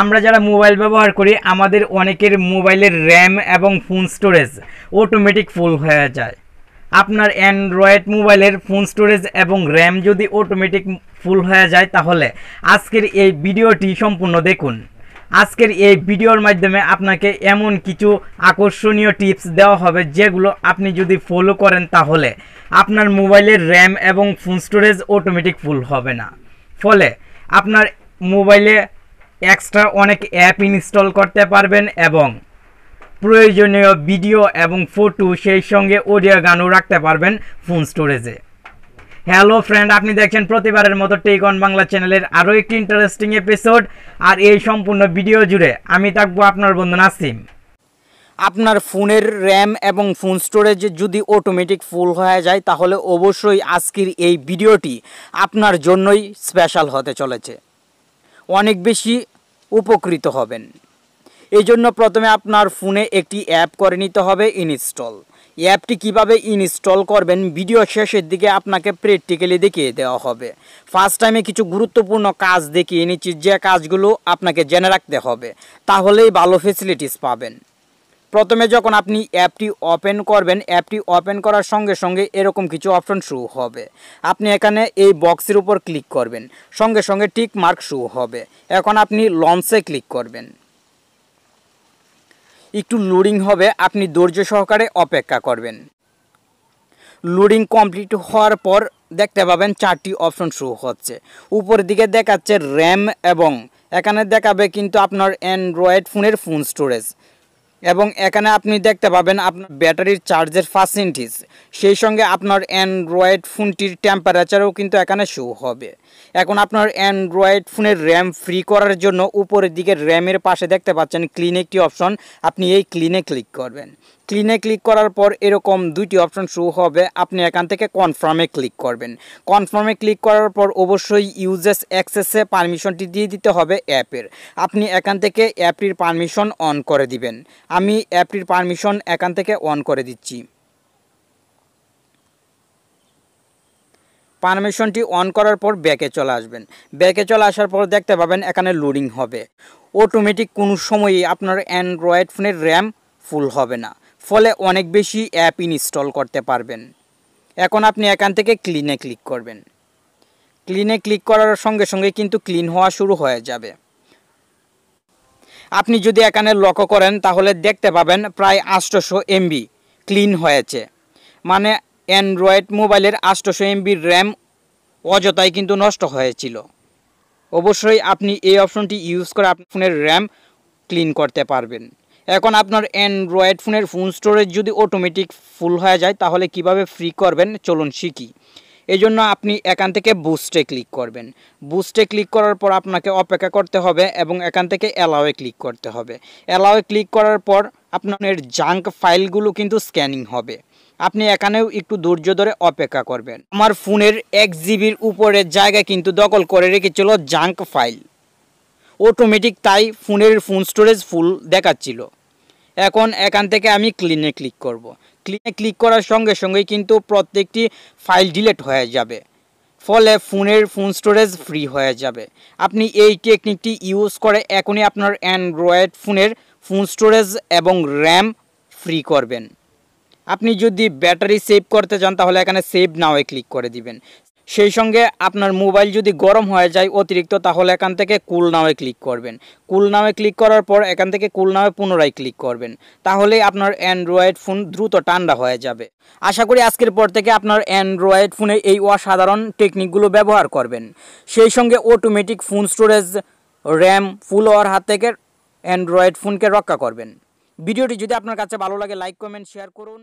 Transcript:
আমরা যারা মোবাইল ব্যবহার করি আমাদের অনেকের মোবাইলের র্যাম এবং ফোন স্টোরেজ অটোমেটিক ফুল হয়ে যায়। আপনার অ্যান্ড্রয়েড মোবাইলের ফোন স্টোরেজ এবং র্যাম যদি অটোমেটিক ফুল হয়ে যায় তাহলে আজকের এই ভিডিওটি সম্পূর্ণ দেখুন। আজকের এই ভিডিওর মাধ্যমে আপনাকে এমন কিছু আকর্ষণীয় টিপস দেওয়া হবে যেগুলো আপনি যদি ফলো করেন তাহলে আপনার মোবাইলের র্যাম এবং ফোন স্টোরেজ অটোমেটিক ফুল হবে না। ফলে আপনার মোবাইলে এক্সট্রা অনেক অ্যাপ ইনস্টল করতে পারবেন এবং প্রয়োজনীয় ভিডিও এবং ফটো সেই সঙ্গে অডিও গানও রাখতে পারবেন ফোন স্টোরেজে। হ্যালো ফ্রেন্ড, আপনি দেখছেন প্রতিবারের মতো টেক অন বাংলা চ্যানেলের আরও একটি ইন্টারেস্টিং এপিসোড। আর এই সম্পূর্ণ ভিডিও জুড়ে আমি থাকবো আপনার বন্ধু নাসিম। আপনার ফোনের র্যাম এবং ফোন স্টোরেজ যদি অটোমেটিক ফুল হয়ে যায় তাহলে অবশ্যই আজকের এই ভিডিওটি আপনার জন্যই স্পেশাল হতে চলেছে, অনেক বেশি উপকৃত হবেন। এই জন্য প্রথমে আপনার ফোনে একটি অ্যাপ করে নিতে হবে ইনস্টল। অ্যাপটি কিভাবে ইনস্টল করবেন ভিডিও শেষের দিকে আপনাকে প্র্যাকটিক্যালি দেখিয়ে দেওয়া হবে। ফার্স্ট টাইমে কিছু গুরুত্বপূর্ণ কাজ দেখিয়ে নিচ্ছি, যে কাজগুলো আপনাকে জেনে রাখতে হবে, তাহলেই ভালো ফেসিলিটিস পাবেন। প্রথমে যখন আপনি অ্যাপটি ওপেন করবেন, অ্যাপটি ওপেন করার সঙ্গে সঙ্গে এরকম কিছু অপশন শো হবে। আপনি এখানে এই বক্সের উপর ক্লিক করবেন, সঙ্গে সঙ্গে টিক মার্ক শো হবে। এখন আপনি লঞ্চে ক্লিক করবেন, একটু লোডিং হবে, আপনি ধৈর্য সহকারে অপেক্ষা করবেন। লোডিং কমপ্লিট হওয়ার পর দেখতে পাবেন চারটি অপশন শো হচ্ছে। উপরের দিকে দেখাচ্ছে র্যাম এবং এখানে দেখাবে কিন্তু আপনার অ্যান্ড্রয়েড ফোনের ফোন স্টোরেজ, এবং এখানে আপনি দেখতে পাবেন আপনার ব্যাটারির চার্জের পার্সেন্টেজ, সেই সঙ্গে আপনার অ্যান্ড্রয়েড ফোনটির টেম্পারেচারও কিন্তু এখানে শো হবে। এখন আপনার অ্যান্ড্রয়েড ফোনের র্যাম ফ্রি করার জন্য উপরের দিকে র্যামের পাশে দেখতে পাচ্ছেন ক্লিন একটি অপশন, আপনি এই ক্লিনে ক্লিক করবেন। ক্লিনে ক্লিক করার পর এরকম দুইটি অপশন শো হবে, আপনি এখান থেকে কনফার্মে ক্লিক করবেন। কনফার্মে ক্লিক করার পর অবশ্যই ইউজেস অ্যাক্সেসে পারমিশনটি দিয়ে দিতে হবে অ্যাপের। আপনি এখান থেকে অ্যাপটির পারমিশন অন করে দিবেন। আমি অ্যাপটির পারমিশন এখান থেকে অন করে দিচ্ছি। পারমিশনটি অন করার পর ব্যাকে চলে আসবেন। ব্যাকে চলে আসার পর দেখতে পাবেন এখানে লোডিং হবে। অটোমেটিক কোনো সময়ই আপনার অ্যান্ড্রয়েড ফোনের র্যাম ফুল হবে না, ফলে অনেক বেশি অ্যাপ ইনস্টল করতে পারবেন। এখন আপনি এখান থেকে ক্লিনে ক্লিক করবেন। ক্লিনে ক্লিক করার সঙ্গে সঙ্গে কিন্তু ক্লিন হওয়া শুরু হয়ে যাবে। আপনি যদি এখানে লক্ষ্য করেন তাহলে দেখতে পাবেন প্রায় 800 MB ক্লিন হয়েছে, মানে অ্যান্ড্রয়েড মোবাইলের 800 MB র্যাম অযথাই কিন্তু নষ্ট হয়েছিল। অবশ্যই আপনি এই অপশনটি ইউজ করে আপনার ফোনের র্যাম ক্লিন করতে পারবেন। এখন আপনার অ্যান্ড্রয়েড ফোনের ফোন স্টোরেজ যদি অটোমেটিক ফুল হয়ে যায় তাহলে কিভাবে ফ্রি করবেন চলুন শিখি। এই জন্য আপনি এখান থেকে বুস্টে ক্লিক করবেন। বুস্টে ক্লিক করার পর আপনাকে অপেক্ষা করতে হবে এবং এখান থেকে অ্যালাওয়ে ক্লিক করতে হবে। অ্যালাওয়ে ক্লিক করার পর আপনার জাঙ্ক ফাইলগুলো কিন্তু স্ক্যানিং হবে। আপনি এখানেও একটু ধৈর্য ধরে অপেক্ষা করবেন। আমার ফোনের 1 GB উপরে জায়গা কিন্তু দখল করে রেখেছিল জাঙ্ক ফাইল অটোমেটিক, তাই ফোনের ফোন স্টোরেজ ফুল দেখাচ্ছিল। এখন এখান থেকে আমি ক্লিনে ক্লিক করব। ক্লিনে ক্লিক করার সঙ্গে সঙ্গে কিন্তু প্রত্যেকটি ফাইল ডিলিট হয়ে যাবে, ফলে ফোনের ফোন স্টোরেজ ফ্রি হয়ে যাবে। আপনি এই টেকনিকটি ইউজ করে এখনই আপনার অ্যান্ড্রয়েড ফোনের ফোন স্টোরেজ এবং র্যাম ফ্রি করবেন। আপনি যদি ব্যাটারি সেভ করতে চান তাহলে এখানে সেভ নাও ক্লিক করে দিবেন। সেই সঙ্গে আপনার মোবাইল যদি গরম হয়ে যায় অতিরিক্ত তাহলে এখান থেকে কুল নাও ক্লিক করবেন। কুল নাও ক্লিক করার পর এখান থেকে কুল নাও পুনরায় ক্লিক করবেন, তাহলে আপনার অ্যান্ড্রয়েড ফোন দ্রুত ঠান্ডা হয়ে যাবে। আশা করি আজকের পর থেকে আপনার অ্যান্ড্রয়েড ফোনে এই অসাধারণ টেকনিকগুলো ব্যবহার করবেন। সেই সঙ্গে automatic phone storage, RAM full হওয়ার হাত থেকে অ্যান্ড্রয়েড ফোনকে রক্ষা করবেন। ভিডিওটি যদি আপনার কাছে ভালো লাগে লাইক, কমেন্ট, শেয়ার করুন।